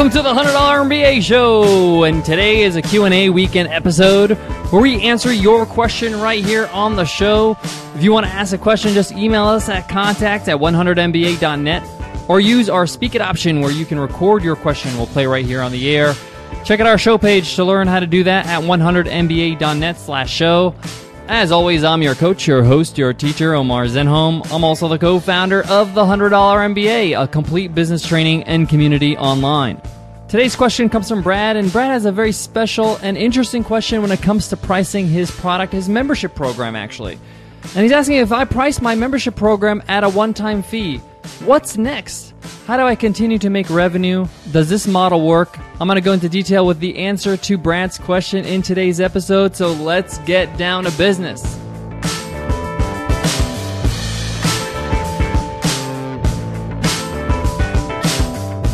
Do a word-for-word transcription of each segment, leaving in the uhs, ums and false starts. Welcome to the one hundred dollar M B A Show, and today is a Q and A weekend episode where we answer your question right here on the show. If you want to ask a question, just email us at contact at one hundred M B A dot net or use our Speak It option where you can record your question. We'll play right here on the air. Check out our show page to learn how to do that at one hundred M B A dot net slash show. As always, I'm your coach, your host, your teacher, Omar Zenhom. I'm also the co-founder of the one hundred dollar M B A, a complete business training and community online. Today's question comes from Brad, and Brad has a very special and interesting question when it comes to pricing his product, his membership program, actually. And he's asking, if I price my membership program at a one-time fee, what's next? How do I continue to make revenue? Does this model work? I'm going to go into detail with the answer to Brad's question in today's episode, so let's get down to business.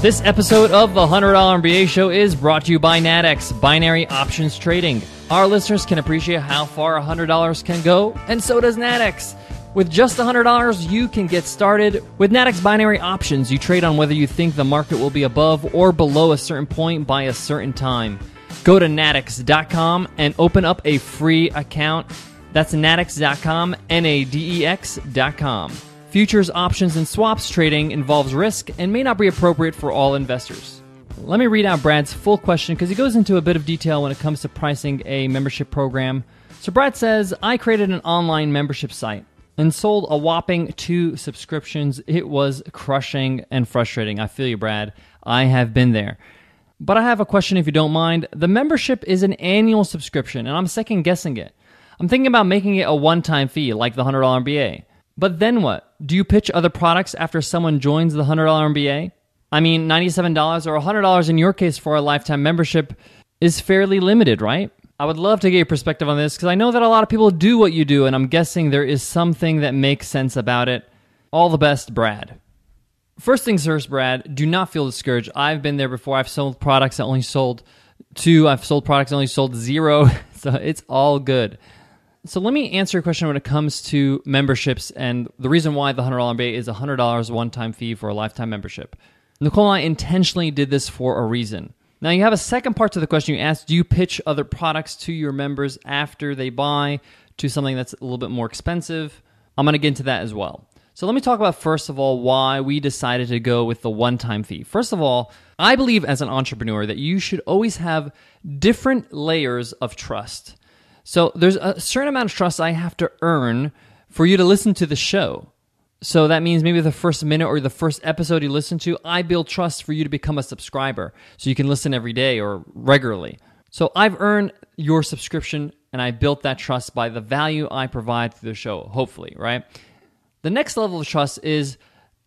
This episode of the one hundred dollar M B A Show is brought to you by NADEX, Binary Options Trading. Our listeners can appreciate how far one hundred dollars can go, and so does NADEX. With just one hundred dollars, you can get started. With NADEX Binary Options, you trade on whether you think the market will be above or below a certain point by a certain time. Go to N A D E X dot com and open up a free account. That's N A D E X dot com, N A D E X dot com. Futures, options, and swaps trading involves risk and may not be appropriate for all investors. Let me read out Brad's full question because he goes into a bit of detail when it comes to pricing a membership program. So Brad says, I created an online membership site and sold a whopping two subscriptions. It was crushing and frustrating. I feel you, Brad. I have been there. But I have a question, if you don't mind. The membership is an annual subscription, and I'm second-guessing it. I'm thinking about making it a one-time fee, like the one hundred dollar M B A. But then what? Do you pitch other products after someone joins the one hundred dollar M B A? I mean, ninety-seven dollars or one hundred dollars in your case for a lifetime membership is fairly limited, right? I would love to get your perspective on this because I know that a lot of people do what you do, and I'm guessing there is something that makes sense about it. All the best, Brad. First things first, Brad, do not feel discouraged. I've been there before. I've sold products that only sold two. I've sold products that only sold zero. So it's all good. So let me answer your question when it comes to memberships and the reason why the one hundred dollar M B A is a one hundred dollar one-time fee for a lifetime membership. Nicole and I intentionally did this for a reason. Now, you have a second part to the question you asked. Do you pitch other products to your members after they buy to something that's a little bit more expensive? I'm going to get into that as well. So let me talk about, first of all, why we decided to go with the one-time fee. First of all, I believe as an entrepreneur that you should always have different layers of trust. So there's a certain amount of trust I have to earn for you to listen to the show. So that means maybe the first minute or the first episode you listen to, I build trust for you to become a subscriber so you can listen every day or regularly. So I've earned your subscription and I built that trust by the value I provide through the show, hopefully, right? The next level of trust is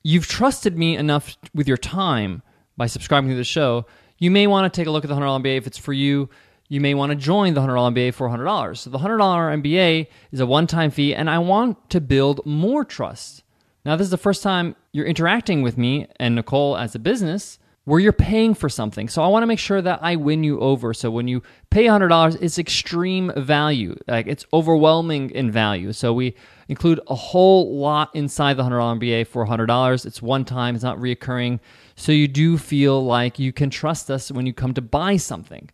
you've trusted me enough with your time by subscribing to the show. You may want to take a look at the one hundred dollar M B A if it's for you. You may want to join the one hundred dollar M B A for one hundred dollars. So the one hundred dollar M B A is a one-time fee and I want to build more trust. Now, this is the first time you're interacting with me and Nicole as a business where you're paying for something. So I want to make sure that I win you over. So when you pay one hundred dollars, it's extreme value. Like, it's overwhelming in value. So we include a whole lot inside the one hundred dollar M B A for one hundred dollars. It's one time. It's not reoccurring. So you do feel like you can trust us when you come to buy something.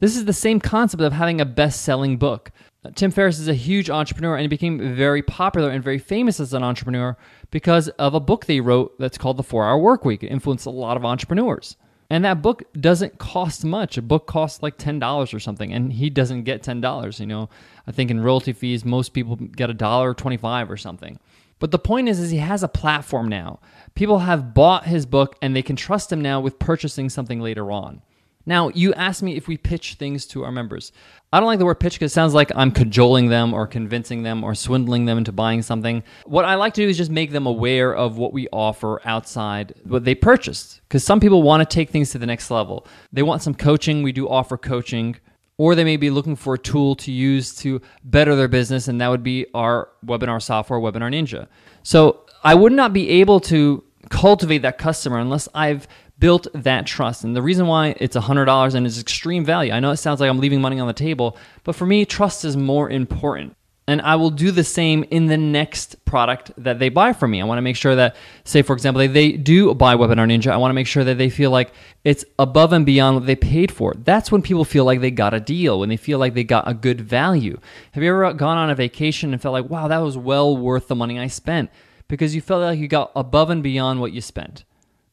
This is the same concept of having a best-selling book. Tim Ferriss is a huge entrepreneur, and he became very popular and very famous as an entrepreneur because of a book they wrote that's called The four hour Workweek. It influenced a lot of entrepreneurs. And that book doesn't cost much. A book costs like ten dollars or something, and he doesn't get ten dollars. You know, I think in royalty fees, most people get one dollar twenty-five or something. But the point is, is he has a platform now. People have bought his book, and they can trust him now with purchasing something later on. Now, you asked me if we pitch things to our members. I don't like the word pitch because it sounds like I'm cajoling them or convincing them or swindling them into buying something. What I like to do is just make them aware of what we offer outside what they purchased, because some people want to take things to the next level. They want some coaching. We do offer coaching, or they may be looking for a tool to use to better their business, and that would be our webinar software, Webinar Ninja. So I would not be able to cultivate that customer unless I've built that trust. And the reason why it's one hundred dollars and it's extreme value, I know it sounds like I'm leaving money on the table, but for me, trust is more important. And I will do the same in the next product that they buy from me. I wanna make sure that, say for example, they, they do buy Webinar Ninja, I wanna make sure that they feel like it's above and beyond what they paid for. That's when people feel like they got a deal, when they feel like they got a good value. Have you ever gone on a vacation and felt like, wow, that was well worth the money I spent? Because you felt like you got above and beyond what you spent.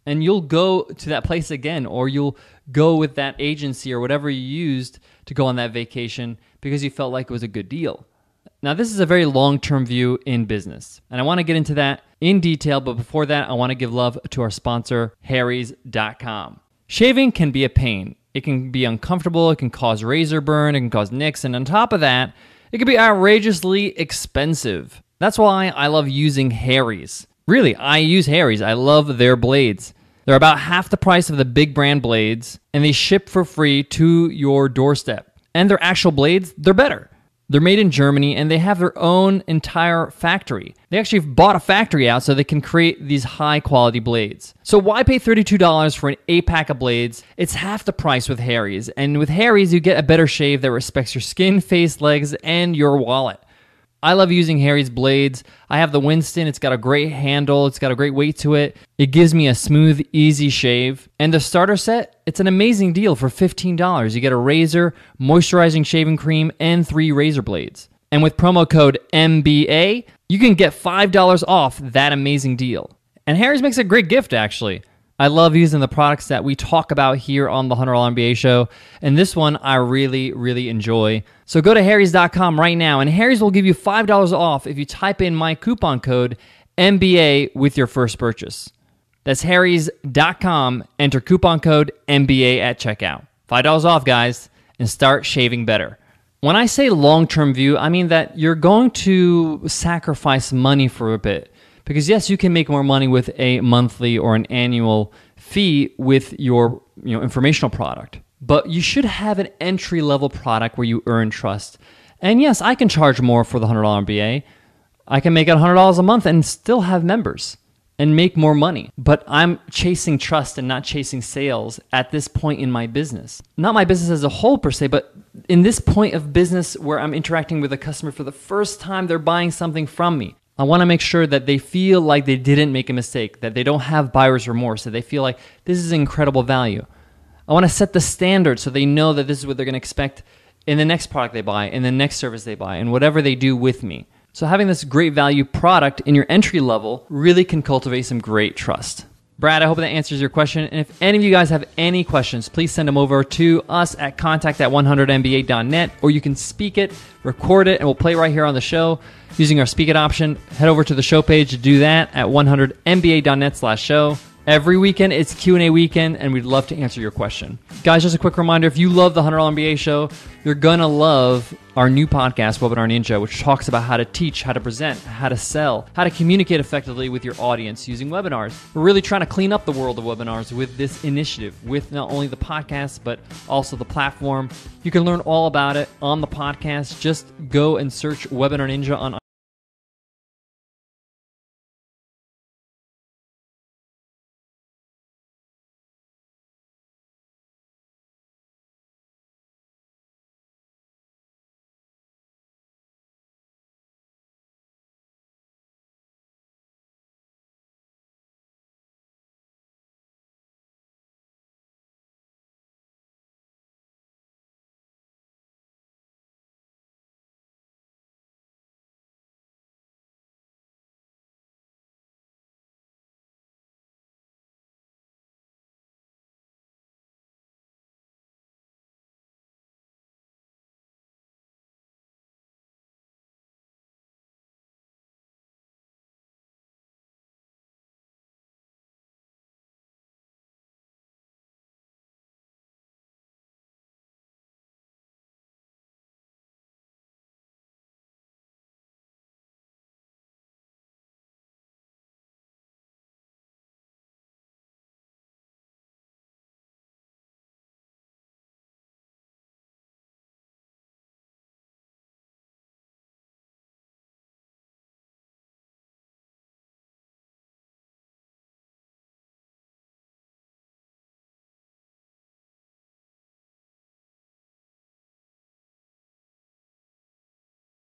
And you'll go to that place again, or you'll go with that agency or whatever you used to go on that vacation because you felt like it was a good deal. Now, this is a very long-term view in business, and I want to get into that in detail, but before that, I want to give love to our sponsor, Harry's dot com. Shaving can be a pain. It can be uncomfortable, it can cause razor burn, it can cause nicks, and on top of that, it can be outrageously expensive. That's why I love using Harry's. Really, I use Harry's. I love their blades. They're about half the price of the big brand blades, and they ship for free to your doorstep. And their actual blades, they're better. They're made in Germany, and they have their own entire factory. They actually bought a factory out so they can create these high-quality blades. So why pay thirty-two dollars for an eight-pack of blades? It's half the price with Harry's. And with Harry's, you get a better shave that respects your skin, face, legs, and your wallet. I love using Harry's blades. I have the Winston. It's got a great handle. It's got a great weight to it. It gives me a smooth, easy shave. And the starter set, it's an amazing deal for fifteen dollars. You get a razor, moisturizing shaving cream, and three razor blades. And with promo code M B A, you can get five dollars off that amazing deal. And Harry's makes a great gift, actually. I love using the products that we talk about here on the one hundred dollar M B A Show, and this one I really, really enjoy. So go to harrys dot com right now, and Harry's will give you five dollars off if you type in my coupon code M B A with your first purchase. That's harrys dot com. Enter coupon code M B A at checkout. five dollars off, guys, and start shaving better. When I say long-term view, I mean that you're going to sacrifice money for a bit. Because yes, you can make more money with a monthly or an annual fee with your, you know, informational product. But you should have an entry-level product where you earn trust. And yes, I can charge more for the one hundred dollar M B A. I can make it one hundred dollars a month and still have members and make more money. But I'm chasing trust and not chasing sales at this point in my business. Not my business as a whole per se, but in this point of business where I'm interacting with a customer for the first time, they're buying something from me. I want to make sure that they feel like they didn't make a mistake, that they don't have buyer's remorse, that they feel like this is incredible value. I want to set the standard so they know that this is what they're going to expect in the next product they buy, in the next service they buy, and whatever they do with me. So having this great value product in your entry level really can cultivate some great trust. Brad, I hope that answers your question. And if any of you guys have any questions, please send them over to us at contact at one hundred M B A dot net, or you can speak it, record it, and we'll play right here on the show using our speak it option. Head over to the show page to do that at one hundred M B A dot net slash show. Every weekend, it's Q and A weekend, and we'd love to answer your question. Guys, just a quick reminder, if you love the one hundred dollar M B A Show, you're going to love our new podcast, Webinar Ninja, which talks about how to teach, how to present, how to sell, how to communicate effectively with your audience using webinars. We're really trying to clean up the world of webinars with this initiative, with not only the podcast, but also the platform. You can learn all about it on the podcast. Just go and search Webinar Ninja on